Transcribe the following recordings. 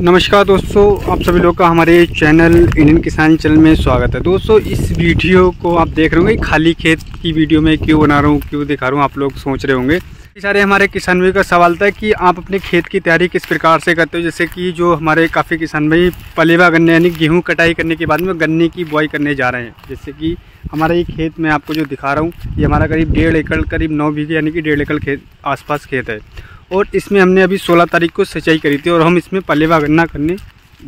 नमस्कार दोस्तों, आप सभी लोग का हमारे चैनल इंडियन किसान चैनल में स्वागत है। दोस्तों, इस वीडियो को आप देख रहे होंगे, खाली खेत की वीडियो मैं क्यों बना रहा हूँ, क्यों दिखा रहा हूँ, आप लोग सोच रहे होंगे। सारे हमारे किसान भाई का सवाल था कि आप अपने खेत की तैयारी किस प्रकार से करते हो। जैसे कि जो हमारे काफ़ी किसान भाई पलेवा गन्ने यानी गेहूँ कटाई करने के बाद में गन्ने की बुआई करने जा रहे हैं। जैसे कि हमारे ये खेत में आपको जो दिखा रहा हूँ, ये हमारा करीब 1.5 एकड़, करीब 9 बीघे यानी कि 1.5 एकड़ खेत आसपास खेत है और इसमें हमने अभी 16 तारीख को सिंचाई करी थी और हम इसमें पलेवा गन्ना करने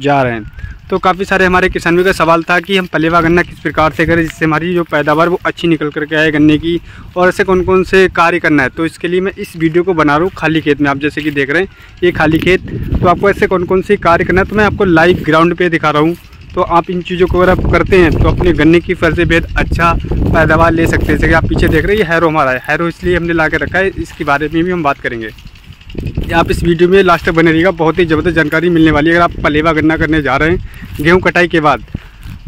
जा रहे हैं। तो काफ़ी सारे हमारे किसान भाई का सवाल था कि हम पलेवा गन्ना किस प्रकार से करें जिससे हमारी जो पैदावार वो अच्छी निकल करके आए गन्ने की, और ऐसे कौन कौन से कार्य करना है। तो इसके लिए मैं इस वीडियो को बना रहा हूँ खाली खेत में। आप जैसे कि देख रहे हैं ये खाली खेत, तो आपको ऐसे कौन कौन से कार्य करना है तो मैं आपको लाइव ग्राउंड पर दिखा रहा हूँ। तो आप इन चीज़ों को अगर आप करते हैं तो अपने गन्ने की फसल बेहद अच्छा पैदावार ले सकते हैं। जैसे कि आप पीछे देख रहे हैं, ये हैरो हमारा है, हैरो इसलिए हमने ला के रखा है, इसके बारे में भी हम बात करेंगे। आप इस वीडियो में लास्ट तक बने रहिएगा, बहुत ही ज़बरदस्त जानकारी मिलने वाली है। अगर आप पलेवा गन्ना करने जा रहे हैं गेहूं कटाई के बाद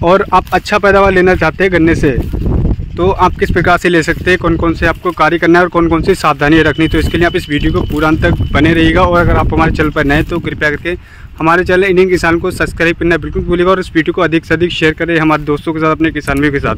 और आप अच्छा पैदावार लेना चाहते हैं गन्ने से, तो आप किस प्रकार से ले सकते हैं, कौन कौन से आपको कार्य करना है और कौन कौन सी सावधानियाँ रखनी। तो इसके लिए आप इस वीडियो को पूरा अंत तक बने रहिएगा। और अगर आप हमारे चैनल पर नए तो कृपया करके हमारे चैनल इंडियन किसान को सब्सक्राइब करना बिल्कुल भूलिएगा और इस वीडियो को अधिक से अधिक शेयर करें हमारे दोस्तों के साथ, अपने किसान भाइयों के साथ,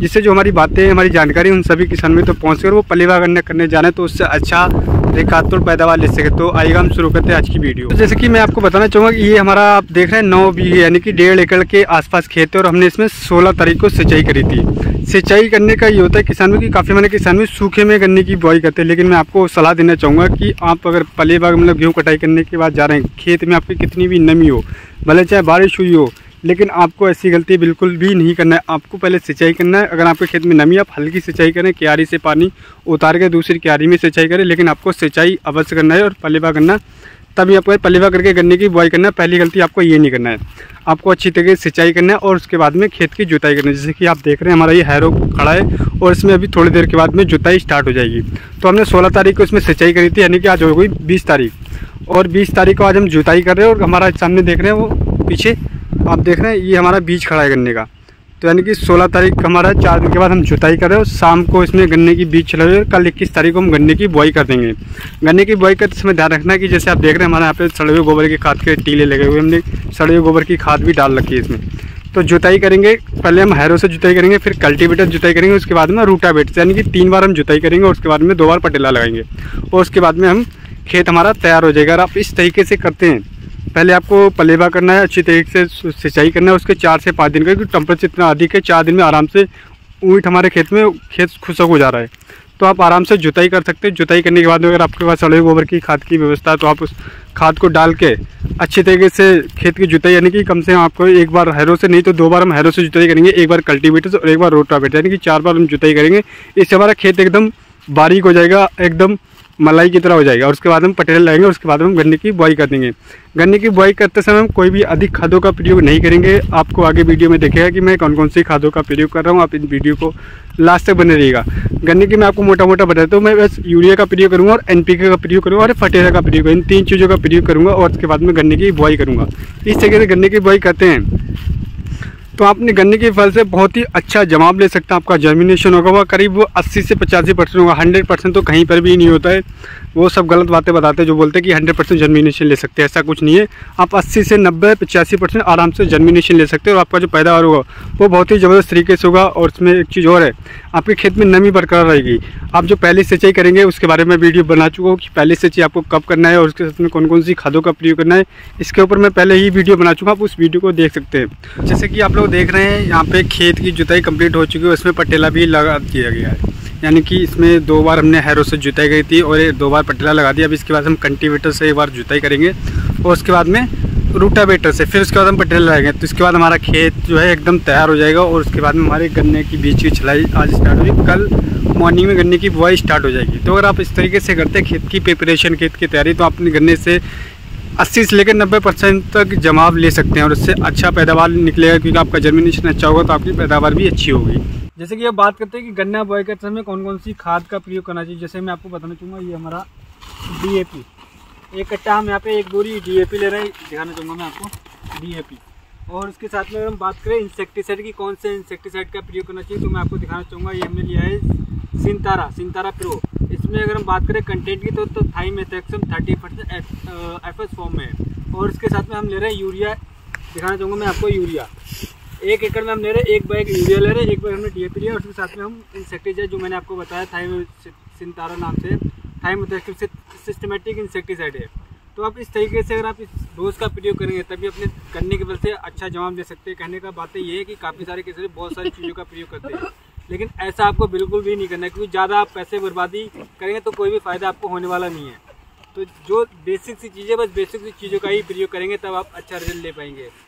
जिससे जो हमारी बातें, हमारी जानकारी उन सभी किसान भाइयों तक पहुँच कर वो पलेवा गन्ना करने जाना है तो उससे अच्छा रेखातुर पैदावार ले सके। तो आइएगा हम शुरू करते हैं आज की वीडियो। तो जैसे कि मैं आपको बताना चाहूँगा कि ये हमारा आप देख रहे हैं 9 बीघे यानी कि 1.5 एकड़ के आसपास खेत है और हमने इसमें 16 तारीख को सिंचाई करी थी। सिंचाई करने का ये होता है किसानों की, काफ़ी मैंने किसान में सूखे में गन्ने की बुआई करते हैं, लेकिन मैं आपको सलाह देना चाहूँगा कि आप अगर पलेवा मतलब गेहूँ कटाई करने के बाद जा रहे हैं, खेत में आपकी कितनी भी नमी हो, भले चाहे बारिश हुई हो, लेकिन आपको ऐसी गलती बिल्कुल भी नहीं करना है। आपको पहले सिंचाई करना है। अगर आपके खेत में नमी, आप हल्की सिंचाई करें, क्यारी से पानी उतार के दूसरी क्यारी में सिंचाई करें, लेकिन आपको सिंचाई अवश्य करना है और पलेवा करना तभी आपको पलेवा करके गन्ने की बुआई करना है। पहली गलती आपको ये नहीं करना है, आपको अच्छी तरीके से सिंचाई करना है और उसके बाद में खेत की जुताई करनी है। जैसे कि आप देख रहे हैं हमारा ये हैरो खड़ा है और इसमें अभी थोड़ी देर के बाद में जुताई स्टार्ट हो जाएगी। तो हमने 16 तारीख को इसमें सिंचाई करी थी यानी कि आज हो गई 20 तारीख और 20 तारीख को आज हम जुताई कर रहे हैं। और हमारा सामने देख रहे हैं, वो पीछे आप देख रहे हैं, ये हमारा बीज खड़ा है गन्ने का। तो यानी कि 16 तारीख हमारा 4 दिन के बाद हम जुताई कर रहे हैं और शाम को इसमें गन्ने की बीज छिड़क रहे हैं। कल 21 तारीख को हम गन्ने की बुआई कर देंगे। गन्ने की बुआई करते समय ध्यान रखना कि जैसे आप देख रहे हैं हमारे यहाँ पे सड़े हुए गोबर के खाद के टीले लगे हुए, हमने सड़े हुए गोबर की खाद भी डाल रखी है इसमें। तो जुताई करेंगे, पहले हम हैरो से जुताई करेंगे, फिर कल्टीवेटर जुताई करेंगे, उसके बाद में रूटावेटर से, यानी कि 3 बार हम जुताई करेंगे और उसके बाद में 2 बार पटेला लगाएंगे और उसके बाद में हम खेत हमारा तैयार हो जाएगा। अगर आप इस तरीके से करते हैं, पहले आपको पलेवा करना है, अच्छी तरीके से सिंचाई करना है, उसके 4 से 5 दिन का, क्योंकि टेम्परेचर इतना अधिक है, 4 दिन में आराम से ऊँट हमारे खेत में खेत खुशक हो जा रहा है, तो आप आराम से जुताई कर सकते हैं। जुताई करने के बाद अगर आपके पास सड़े गोबर की खाद की व्यवस्था है तो आप उस खाद को डाल के अच्छे तरीके से खेत की जुताई, यानी कि कम से कम आपको 1 बार हैरो से, नहीं तो 2 बार हम हैरो से जुताई करेंगे, 1 बार कल्टीवेटर से और 1 बार रोटावेटर, यानी कि 4 बार हम जुताई करेंगे। इससे हमारा खेत एकदम बारीक हो जाएगा, एकदम मलाई की तरह हो जाएगा। और उसके बाद हम पटेला लगाएंगे, उसके बाद हम गन्ने की बुआई कर देंगे। गन्ने की बुआई करते समय हम कोई भी अधिक खादों का प्रयोग नहीं करेंगे। आपको आगे वीडियो में देखेगा कि मैं कौन कौन सी खादों का प्रयोग कर रहा हूँ। आप इन वीडियो को लास्ट तक बने रहिएगा। गन्ने की मैं आपको मोटा मोटा बताता हूँ। मैं बस यूरिया का प्रयोग करूँगा और NPK का प्रयोग करूँगा और फटेला का प्रयोग, इन 3 चीज़ों का प्रयोग करूँगा और उसके बाद में गन्ने की बुआई करूँगा। इस तरीके से गन्ने की बुआई करते हैं तो आपने गन्ने के फल से बहुत ही अच्छा जमाव ले सकते हैं। आपका जर्मिनेशन होगा वह करीब 80 से 85% होगा, 100% तो कहीं पर भी नहीं होता है। वो सब गलत बातें बताते हैं जो बोलते हैं कि 100% जर्मिनेशन ले सकते हैं, ऐसा कुछ नहीं है। आप 80 से 90-85% आराम से जर्मिनेशन ले सकते हैं और आपका जो पैदावार होगा वो बहुत ही ज़बरदस्त तरीके से होगा। और इसमें एक चीज़ और है, आपके खेत में नमी बरकरार रहेगी। आप जो पहले सिंचाई करेंगे उसके बारे में वीडियो बना चुका हूँ कि पहले सिंचाई आपको कब करना है और उसके साथ में कौन कौन सी खादों का प्रयोग करना है, इसके ऊपर मैं पहले ही वीडियो बना चुका हूँ, आप उस वीडियो को देख सकते हैं। जैसे कि आप लोग देख रहे हैं यहाँ पे खेत की जुताई कंप्लीट हो चुकी है, उसमें पटेला भी लगा दिया गया है, यानी कि इसमें 2 बार हमने हैरो से जुताई करी थी और 2 बार पटेला लगा दिया। अब इसके बाद हम कल्टीवेटर से 1 बार जुताई करेंगे और उसके बाद में रूटावेटर से, फिर उसके बाद हम पटेला लगाएंगे। तो इसके बाद हमारा खेत जो है एकदम तैयार हो जाएगा और उसके बाद में हमारे गन्ने की बीज की छिलाई आज स्टार्ट हुई, कल मॉर्निंग में गन्ने की बुआई स्टार्ट हो जाएगी। तो अगर आप इस तरीके से करते हैं खेत की प्रिपरेशन, खेत की तैयारी, तो आप अपने गन्ने से 80 से लेकर 90% तक जमाव ले सकते हैं और उससे अच्छा पैदावार निकलेगा, क्योंकि आपका जर्मिनेशन अच्छा होगा तो आपकी पैदावार भी अच्छी होगी। जैसे कि अब बात करते हैं कि गन्ना बुआई करते समय कौन कौन सी खाद का प्रयोग करना चाहिए। जैसे मैं आपको बताना चाहूँगा, ये हमारा DAP 1 कट्टा, हम यहाँ पे 1 बोरी DAP ले रहे हैं, दिखाना चाहूँगा मैं आपको DAP। और उसके साथ में अगर हम बात करें इंसेक्टिसाइड की, कौन से इंसेक्टिसाइड का प्रयोग करना चाहिए, तो मैं आपको दिखाना चाहूँगा, ये हमने लिया है सितारा प्रो इसमें अगर हम बात करें कंटेंट की तो थाइमेथॉक्सम 30% एफएस फॉर्म में है और इसके साथ में हम ले रहे हैं यूरिया। दिखाना चाहूँगा मैं आपको यूरिया। 1 एकड़ में हम ले रहे हैं 1 बैग यूरिया ले रहे हैं, 1 बैग हमने DAP लिया और उसके साथ में हम इंसेक्टिसाइड जो मैंने आपको बताया सितारा नाम से थाइमेथॉक्सम सिस्टमेटिक इंसेक्टिसाइड है। तो आप इस तरीके से अगर आप इस डोज का प्रयोग करेंगे तभी अपने करने की वजह से अच्छा जवाब दे सकते हैं। कहने का बात ये है कि काफ़ी सारे किसान बहुत सारी चीज़ों का प्रयोग करते हैं, लेकिन ऐसा आपको बिल्कुल भी नहीं करना है क्योंकि ज़्यादा आप पैसे बर्बादी करेंगे तो कोई भी फ़ायदा आपको होने वाला नहीं है। तो जो बेसिक सी चीज़ें, बस बेसिक सी चीज़ों का ही प्रयोग करेंगे तब आप अच्छा रिजल्ट ले पाएंगे।